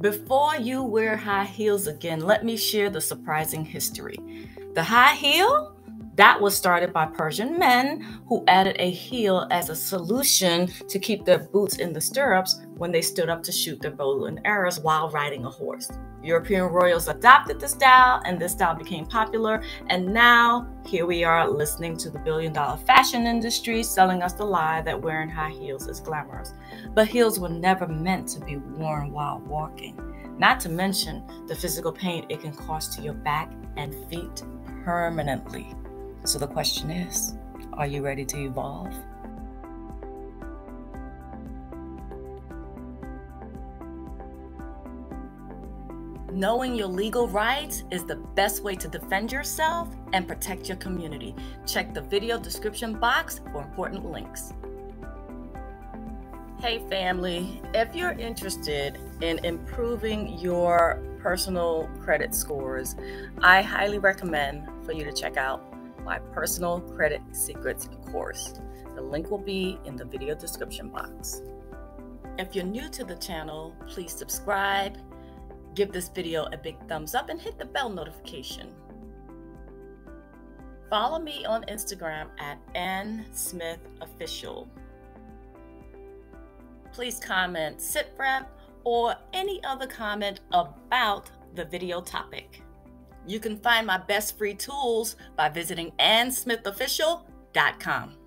Before you wear high heels again, let me share the surprising history. The high heel, that was started by Persian men who added a heel as a solution to keep their boots in the stirrups when they stood up to shoot their bow and arrows while riding a horse. European royals adopted this style, and this style became popular. And now here we are listening to the billion-dollar fashion industry selling us the lie that wearing high heels is glamorous. But heels were never meant to be worn while walking, not to mention the physical pain it can cause to your back and feet permanently. So the question is, are you ready to evolve? Knowing your legal rights is the best way to defend yourself and protect your community. Check the video description box for important links. Hey family, if you're interested in improving your personal credit scores, I highly recommend for you to check out my Personal Credit Secrets course. The link will be in the video description box. If you're new to the channel, please subscribe. Give this video a big thumbs up and hit the bell notification. Follow me on Instagram at annesmithofficial. Please comment sit rep or any other comment about the video topic. You can find my best free tools by visiting annesmithofficial.com.